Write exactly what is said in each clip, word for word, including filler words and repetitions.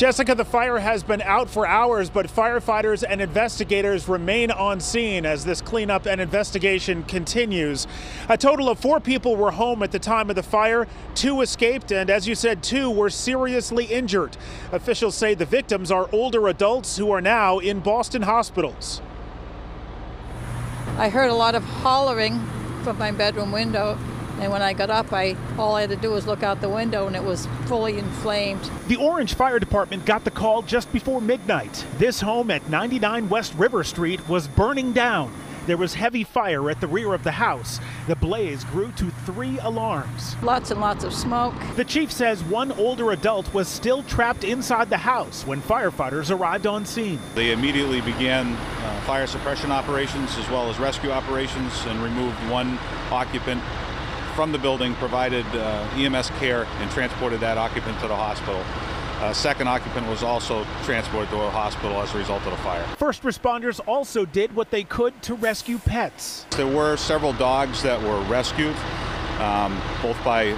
Jessica, the fire has been out for hours, but firefighters and investigators remain on scene as this cleanup and investigation continues. A total of four people were home at the time of the fire. Two escaped, and as you said, two were seriously injured. Officials say the victims are older adults who are now in Boston hospitals. I heard a lot of hollering from my bedroom window. And when I got up, I all I had to do was look out the window, and it was fully inflamed. The Orange Fire Department got the call just before midnight. This home at ninety-nine West River Street was burning down. There was heavy fire at the rear of the house. The blaze grew to three alarms. Lots and lots of smoke. The chief says one older adult was still trapped inside the house when firefighters arrived on scene. They immediately began uh, fire suppression operations as well as rescue operations and removed one occupant from the building, provided uh, E M S care, and transported that occupant to the hospital. A second occupant was also transported to a hospital as a result of the fire. First responders also did what they could to rescue pets. There were several dogs that were rescued, um, both by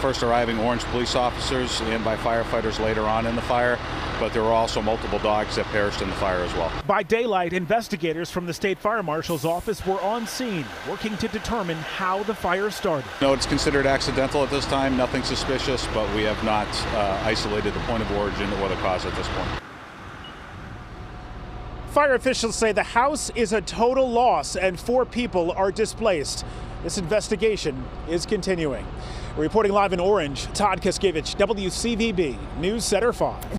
first arriving Orange police officers and by firefighters later on in the fire, but there were also multiple dogs that perished in the fire as well. By daylight, investigators from the state fire marshal's office were on scene, working to determine how the fire started. No, it's considered accidental at this time, nothing suspicious, but we have not uh, isolated the point of origin or the cause at this point. Fire officials say the house is a total loss and four people are displaced. This investigation is continuing. Reporting live in Orange, Todd Kaskiewicz, W C V B News Center five.